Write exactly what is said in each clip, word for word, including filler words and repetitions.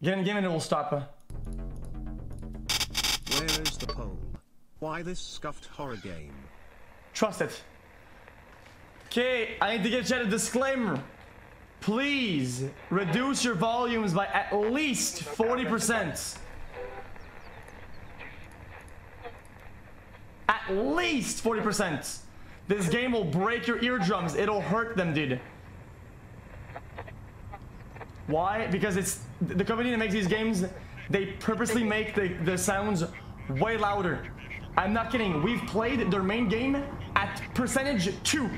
Get in, get in, it will stop her. Where is the pole? Why this scuffed horror game? Trust it. Okay, I need to get you a disclaimer. Please reduce your volumes by at least forty percent. At least forty percent. This game will break your eardrums. It'll hurt them, dude. Why? Because it's the company that makes these games, they purposely make the, the sounds way louder. I'm not kidding. We've played their main game at percentage two.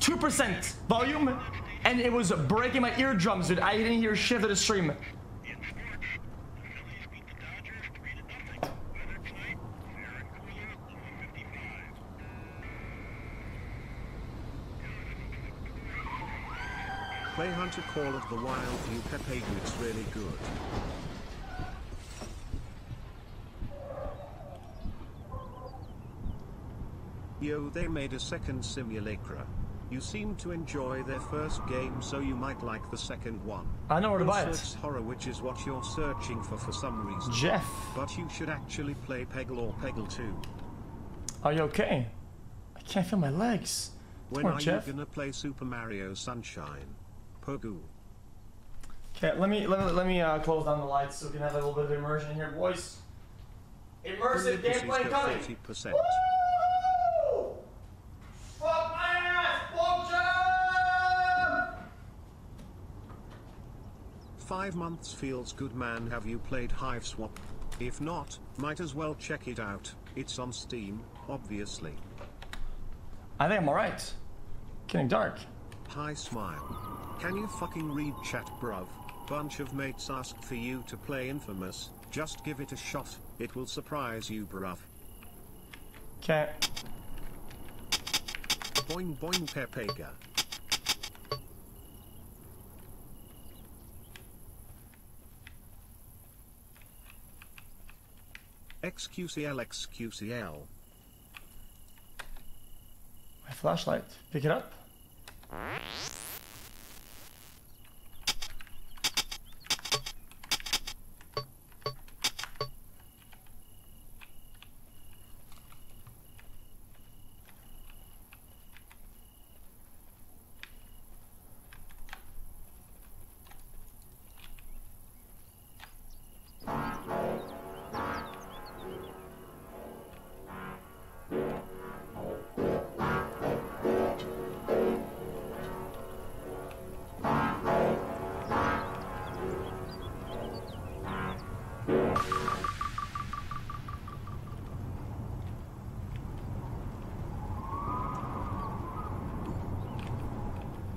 Two percent volume, and it was breaking my eardrums, dude. I didn't hear shit of the stream. Play Hunter Call of the Wild, you Pepe, it's really good. Yo, they made a second Simulacra. You seem to enjoy their first game, so you might like the second one. I know where to buy it. It's horror, which is what you're searching for for some reason. Jeff. But you should actually play Peggle or Peggle two. Are you okay? I can't feel my legs. When are you gonna play Super Mario Sunshine? Pogu. Okay, let me let me let me uh, close down the lights so we can have a little bit of immersion here, boys. Immersive gameplay coming. thirty percent. Five months feels good, man. Have you played Hiveswap? If not, might as well check it out. It's on Steam, obviously. I think I'm alright. Getting dark. Hi, Smile. Can you fucking read chat, bruv? Bunch of mates asked for you to play Infamous. Just give it a shot. It will surprise you, bruv. Okay. Boing boing Pepega. X Q C L, X Q C L. My flashlight. Pick it up.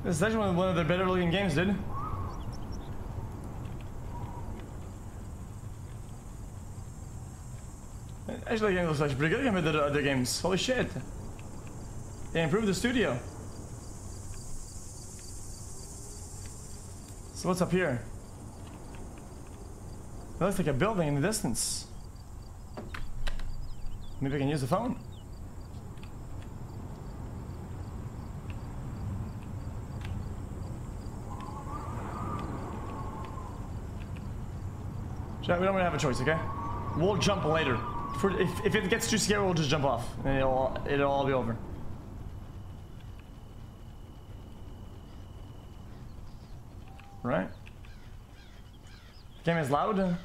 This is actually one of the better looking games, dude. Actually, the game looks like pretty good compared to the other games. Holy shit. They improved the studio. So what's up here? It looks like a building in the distance. Maybe I can use the phone. We don't really have a choice, okay? We'll jump later. For, if, if it gets too scary, we'll just jump off. And it'll, it'll all be over. Right? The game is loud.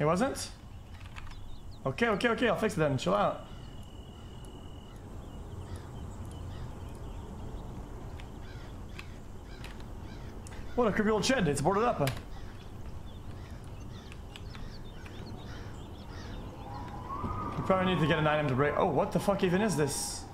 It wasn't? Okay, okay, okay. I'll fix it then. Chill out. What a creepy old shed, it's boarded up. We probably need to get an item to break. Oh, what the fuck even is this?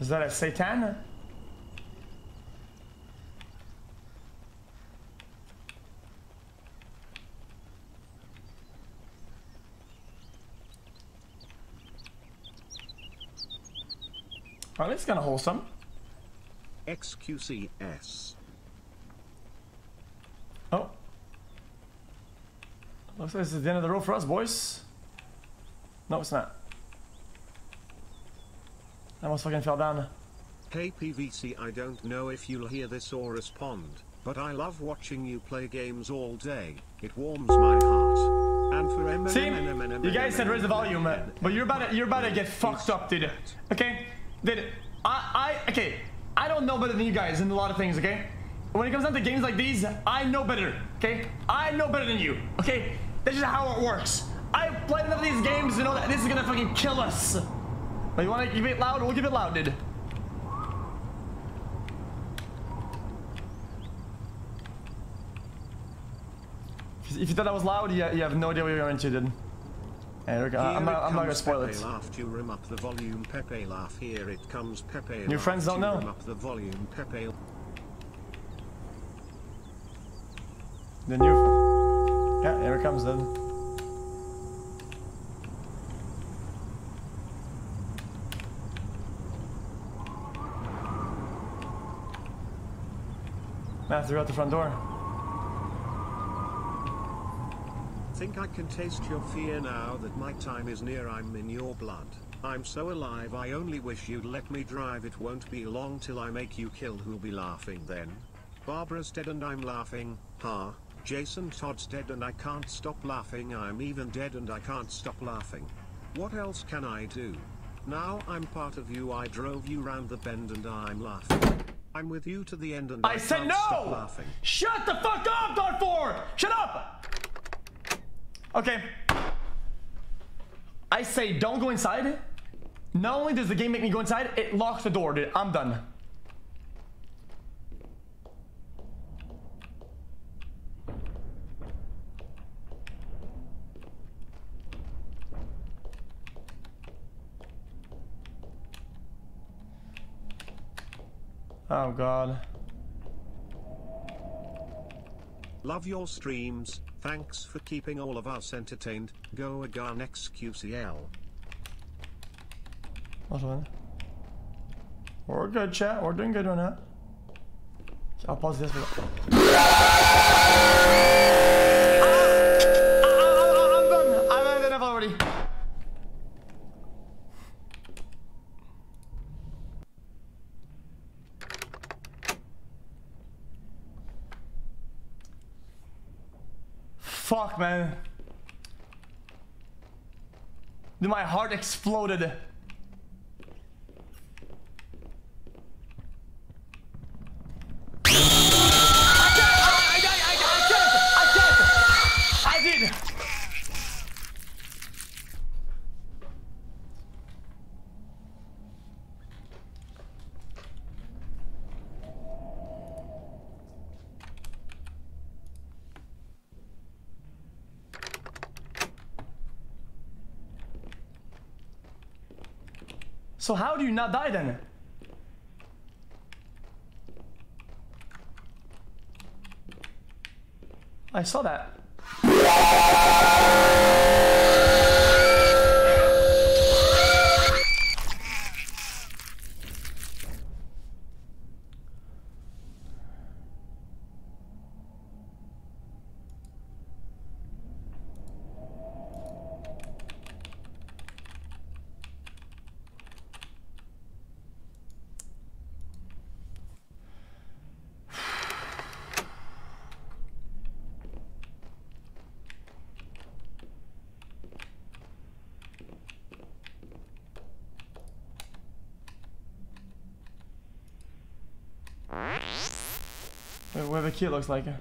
Is that a Satan? Oh, that's kind of wholesome. X Q C S. Oh. Looks like this is the end of the road for us, boys. No, it's not. I almost fucking fell down. Hey P V C, I don't know if you'll hear this or respond, but I love watching you play games all day. It warms my heart. And for M See, M you guys said raise the volume, but you're about to, you're about to get fucked up, dude. Okay, dude. I I okay. I don't know better than you guys in a lot of things. Okay, when it comes down to games like these, I know better. Okay, I know better than you. Okay, that's just how it works. I've played enough of these games to know that this is gonna fucking kill us. But you want to give it loud? We'll give it loud, dude. If you thought that was loud, you have no idea what you're into, dude. Hey, okay. I'm, not, I'm not gonna spoil Pepe it. Laugh, you rim up the volume, Pepe laugh. Here it comes, Pepe. Your friends don't know. Rim up the volume, Pepe. The new. Yeah, here it comes, dude. Nah, they're out the front door. Think I can taste your fear now that my time is near. I'm in your blood. I'm so alive. I only wish you'd let me drive. It won't be long till I make you kill. Who'll be laughing then? Barbara's dead and I'm laughing. Ha. Jason Todd's dead and I can't stop laughing. I'm even dead and I can't stop laughing. What else can I do? Now I'm part of you. I drove you round the bend and I'm laughing. I'm with you to the end and I, I said no! Shut the fuck up, Dark Four! Shut up! Okay. I say don't go inside. Not only does the game make me go inside, it locks the door, dude. I'm done. Oh god. Love your streams. Thanks for keeping all of us entertained. Go again X Q C L. What's on? We're good, chat. We're doing good right now. I'll pause this for a I'm done. I've had enough already. Fuck, man. Dude, my heart exploded. I can't, I, I, I, I, I can't, I can't, I did. So how do you not die then? I saw that. Where the key looks like. An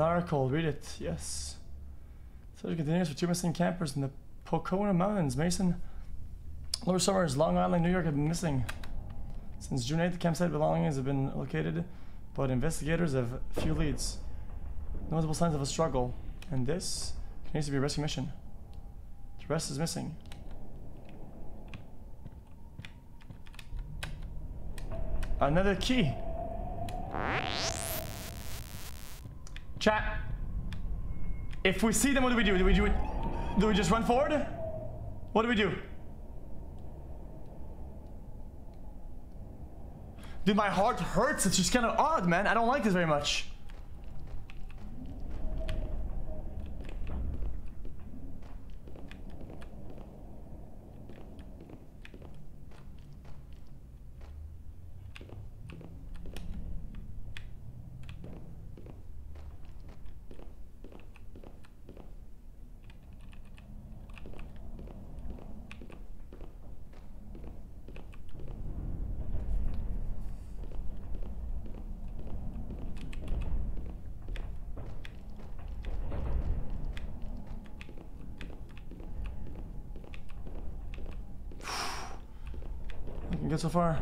article, read it, yes. So it continues for two missing campers in the Pocono Mountains, Mason. Lower Summers, Long Island, New York have been missing. Since June eighth, the campsite belongings have been located. But investigators have few leads. Notable signs of a struggle. And this needs to be a rescue mission. The rest is missing. Another key. Chat. If we see them, what do we do? Do we do it? Do we just run forward? What do we do? Dude, my heart hurts. It's just kind of odd, man. I don't like this very much. Get so far.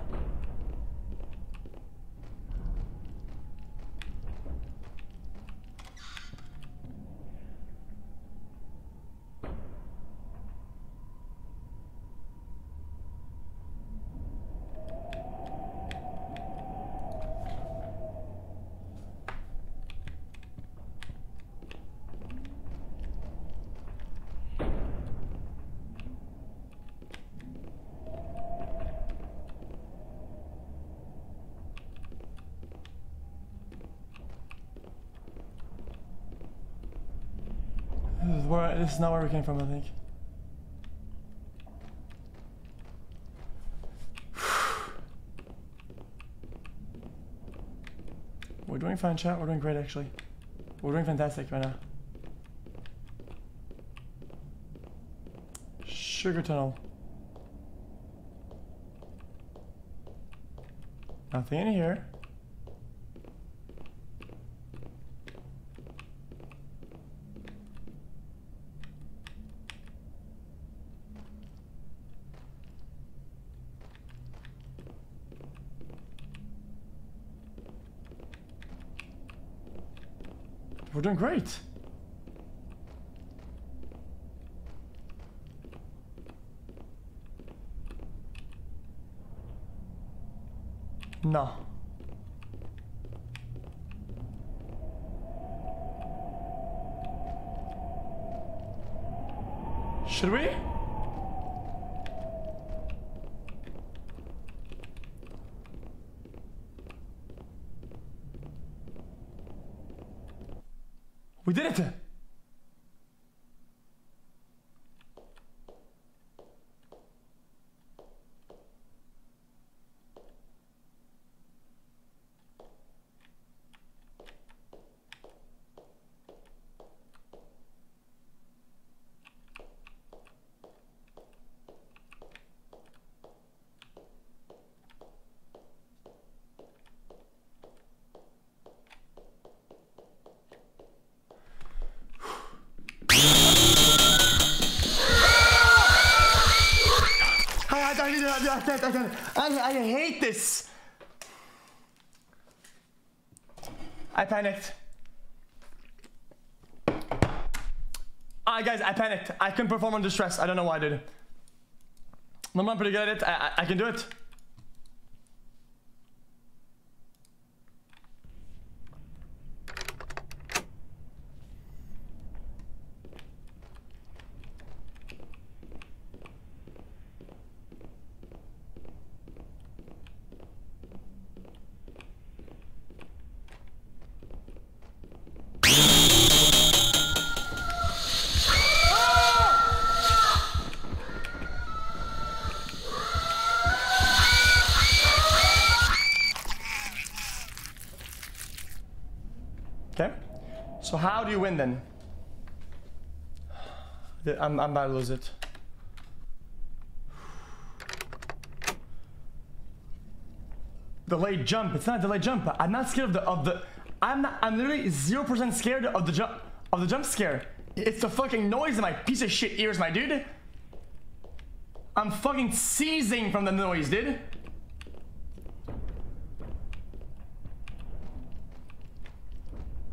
This is not where we came from, I think. We're doing fine, chat. We're doing great, actually. We're doing fantastic right now. Sugar tunnel. Nothing in here. We're doing great. No. Should we? We did it! I, I hate this. I panicked. Ah, guys, I panicked. I couldn't perform under stress. I don't know why I did. Normally, I'm pretty good at it. I, I, I can do it. So how do you win then? I'm, I'm about to lose it. Delayed jump. It's not a delayed jump. I'm not scared of the of the. I'm not. I'm literally zero percent scared of the jump of the jump scare. It's the fucking noise in my piece of shit ears, my dude. I'm fucking seizing from the noise, dude.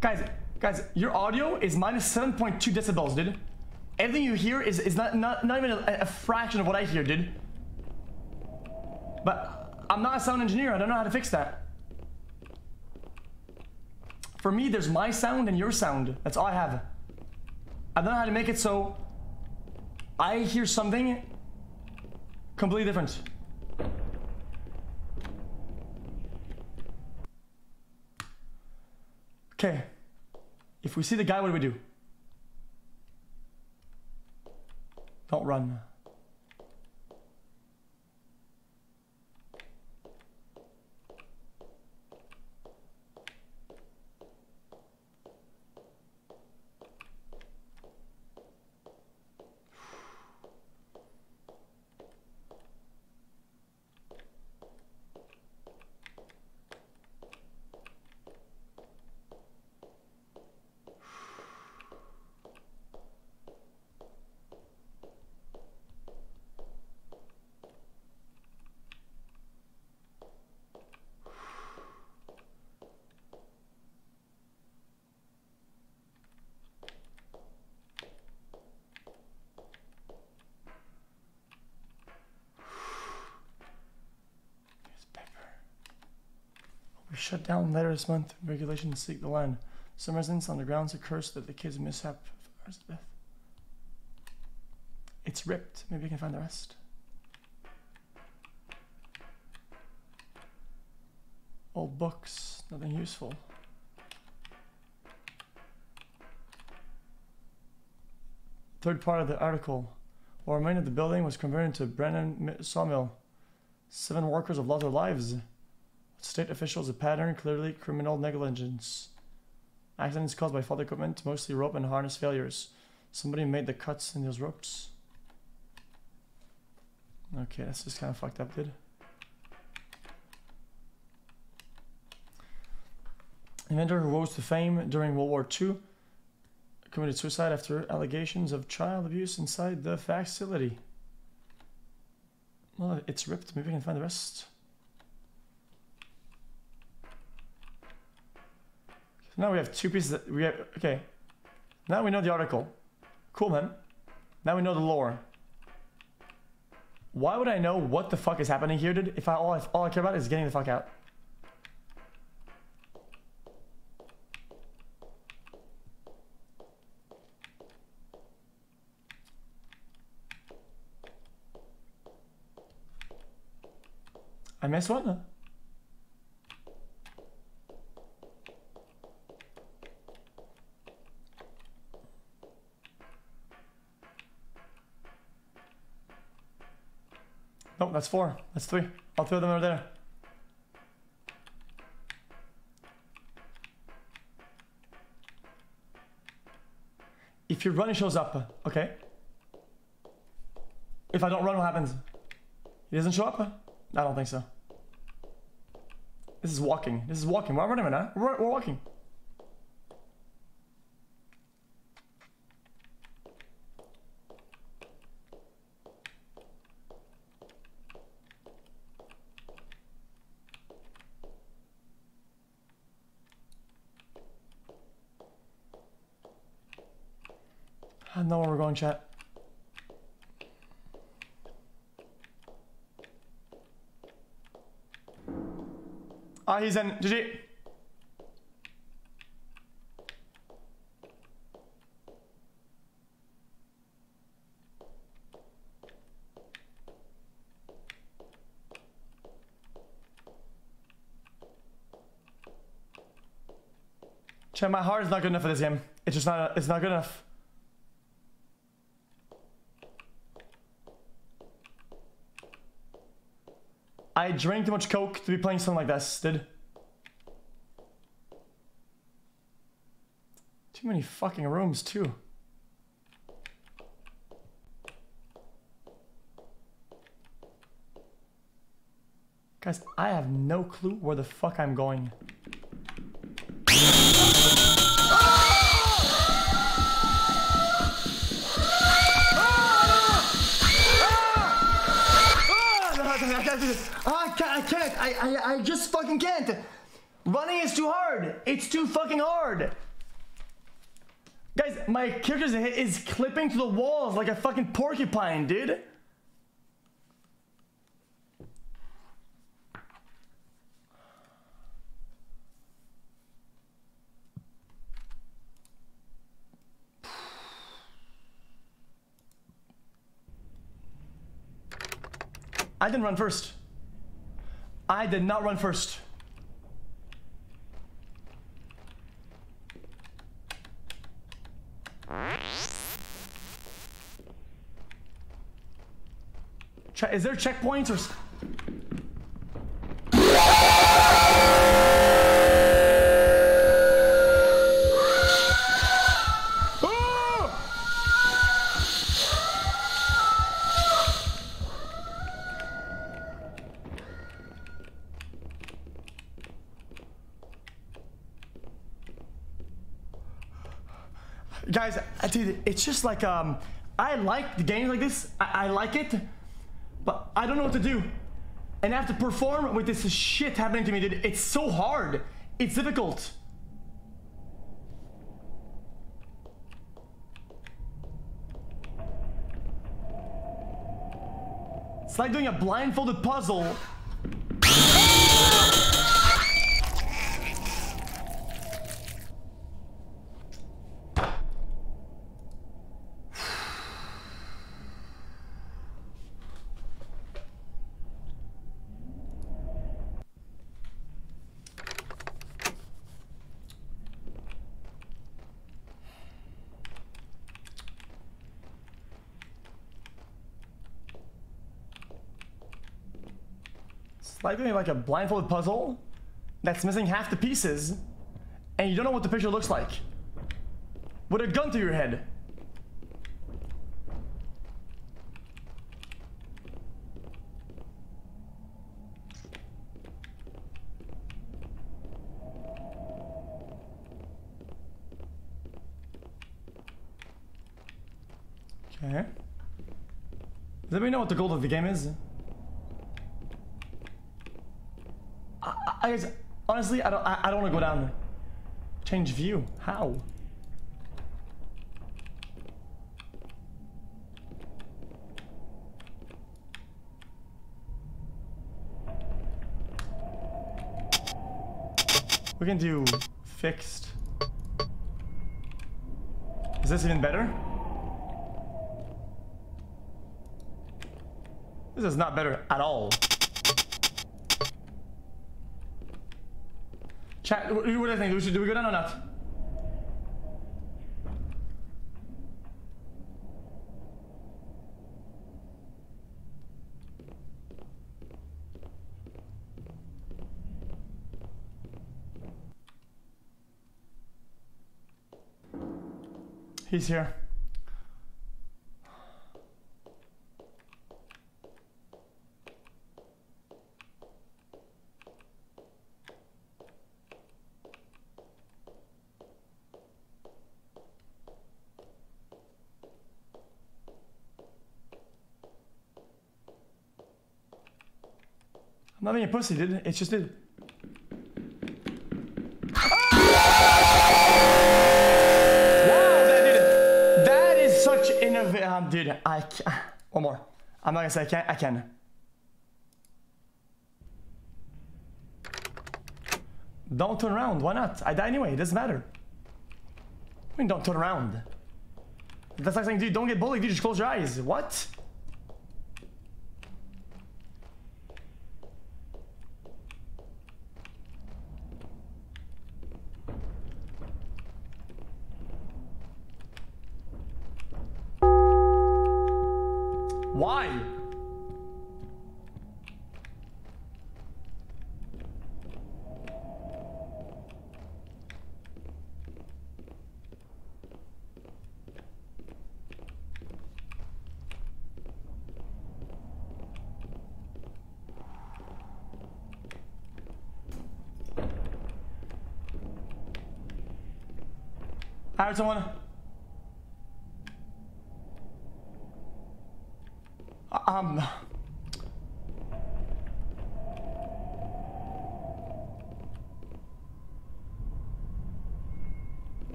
Guys. Guys, your audio is minus seven point two decibels, dude. Everything you hear is, is not, not, not even a, a fraction of what I hear, dude. But I'm not a sound engineer. I don't know how to fix that. For me, there's my sound and your sound. That's all I have. I don't know how to make it so I hear something completely different. Okay. If we see the guy, what do we do? Don't run. Shut down later this month. Regulations seek the land. Some residents on the grounds are cursed that the kids mishap fires to death. It's ripped. Maybe I can find the rest. Old books. Nothing useful. Third part of the article. What remained of the building was converted to Brennan Sawmill. Seven workers have lost their lives. State officials, a pattern, clearly criminal negligence. Accidents caused by faulty equipment, mostly rope and harness failures. Somebody made the cuts in those ropes. Okay, that's just kind of fucked up, dude. Inventor who rose to fame during World War Two committed suicide after allegations of child abuse inside the facility. Well, it's ripped. Maybe I can find the rest. Now we have two pieces that we have, okay. Now we know the article. Cool, man. Now we know the lore. Why would I know what the fuck is happening here, dude, if I all, if all I care about is getting the fuck out? I missed one? Oh, that's four. That's three. I'll throw them over there. If you run, it shows up. Okay. If I don't run, what happens? He doesn't show up? I don't think so. This is walking. This is walking. We're running, huh? We're, we're walking. I know where we're going, chat. Ah, he's in. G G. Chat, my heart is not good enough for this game. It's just not. It's not good enough. I drank too much coke to be playing something like this, dude. Too many fucking rooms, too. Guys, I have no clue where the fuck I'm going. I can't, I can't, I, I, I just fucking can't. Running is too hard. It's too fucking hard. Guys, my character is clipping to the walls like a fucking porcupine, dude. I didn't run first. I did not run first. Is there checkpoints or? Guys, dude, it's just like um, I like the games like this. I, I like it. But I don't know what to do, and I have to perform with this shit happening to me, dude. It's so hard. It's difficult. It's like doing a blindfolded puzzle. Like doing like a blindfolded puzzle that's missing half the pieces, and you don't know what the picture looks like. With a gun to your head. Okay. Does anybody know what the goal of the game is? I guess, honestly, I don't, I, I don't want to go down. Change view. How? We can do fixed. Is this even better? This is not better at all. Chat, what do you think? We should, do we go down or not? He's here. Nothing a pussy did, it's just did. Ah! Wow, that did it. That is such innovative, um, dude. I can't. One more. I'm not gonna say I can't. I can. Don't turn around. Why not? I die anyway. It doesn't matter. I mean, don't turn around. That's like saying, dude, don't get bullied. Dude, just close your eyes. What? Why? I heard someone. Um.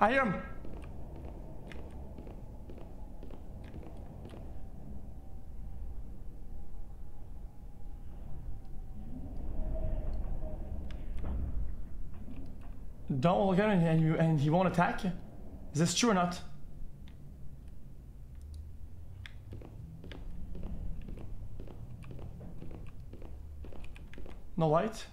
I hear him. Don't look at him and, you, and he won't attack you. Is this true or not? No light.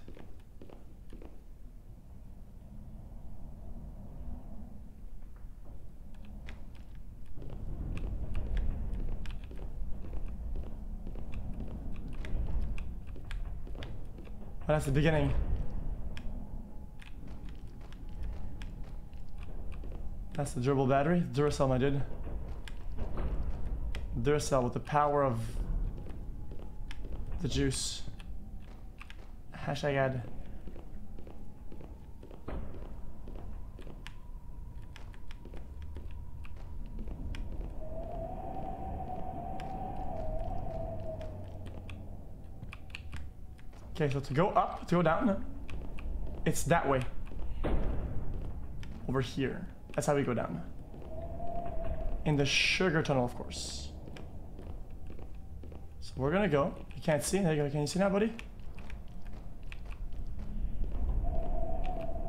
But that's the beginning. That's the durable battery. Duracell, my dude. Duracell with the power of the juice. Hashtag ad. Okay, so to go up, to go down, it's that way. Over here. That's how we go down. In the sugar tunnel, of course. So we're gonna go. You can't see. There you go. Can you see now, buddy?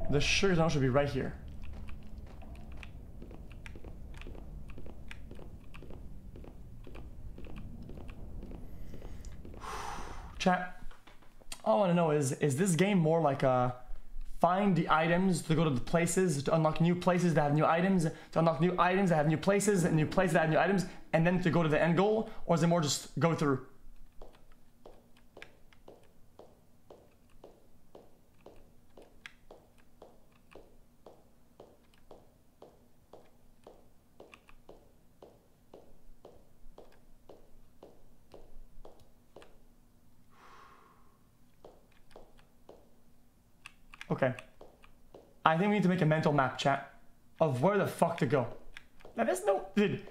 The sugar tunnel should be right here. Chat. All I want to know is, is this game more like a find the items to go to the places, to unlock new places that have new items, to unlock new items that have new places, and new places that have new items, and then to go to the end goal? Or is it more just go through? Okay, I think we need to make a mental map, chat, of where the fuck to go. Now there's no, dude,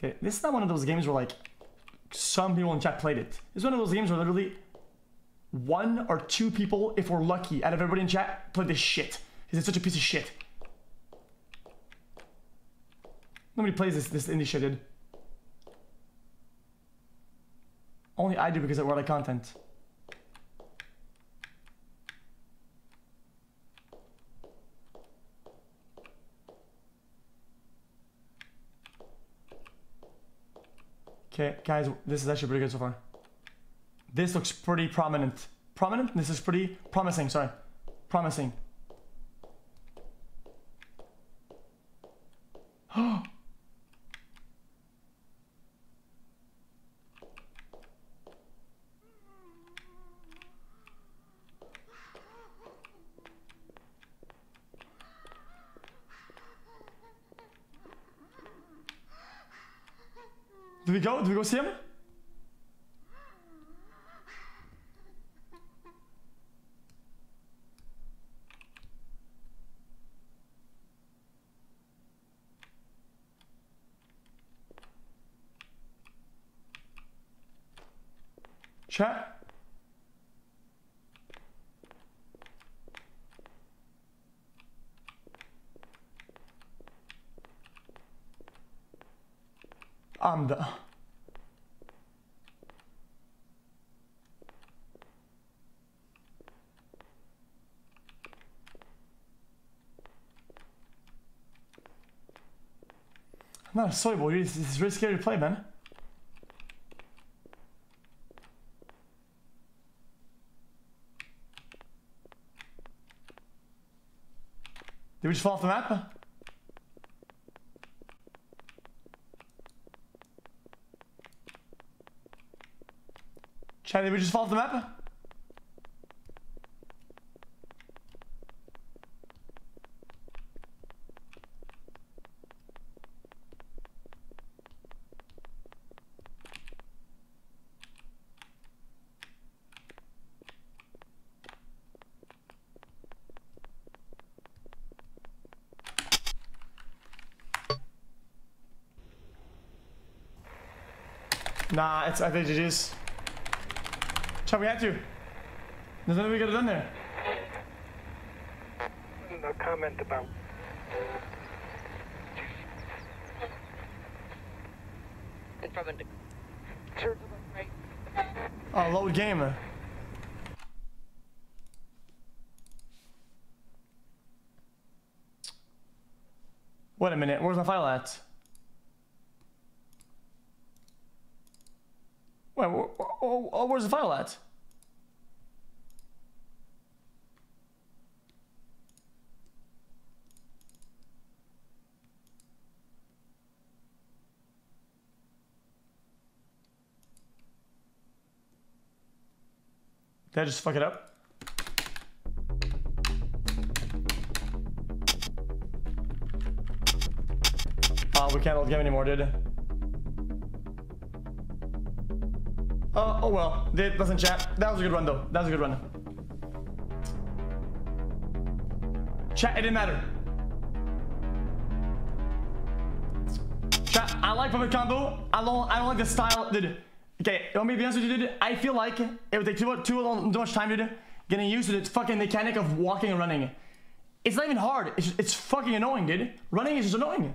dude, this is not one of those games where like some people in chat played it. It's one of those games where literally one or two people, if we're lucky, out of everybody in chat played this shit. It's such a piece of shit. Nobody plays this this indie shit, dude. Only I do because it were like content. Okay, guys, this is actually pretty good so far. This looks pretty prominent. Prominent? This is pretty promising, sorry. Promising. Oh! Do we go? Do we go see him? Chat. I'm the... I'm not a soy boy, it's, it's really scary to play, man. Did we just fall off the map? Chat, did we just fall off the map? Nah, it's, I think it is. Chat, we had to. There's nothing we could have done there. No comment about. It's probably. Oh, low game. Wait a minute, where's my file at? Wait, where's the file at? Did I just fuck it up? Oh, we can't hold the game anymore, dude. Uh, oh well. Dude, listen, chat. That was a good run, though. That was a good run. Chat, it didn't matter. Chat, I like Puppet Combo. I don't, I don't like the style, dude. Okay, let me be honest with you, dude. I feel like it would take too, too, long, too much time, dude, getting used to the fucking mechanic of walking and running. It's not even hard. It's, just, it's fucking annoying, dude. Running is just annoying.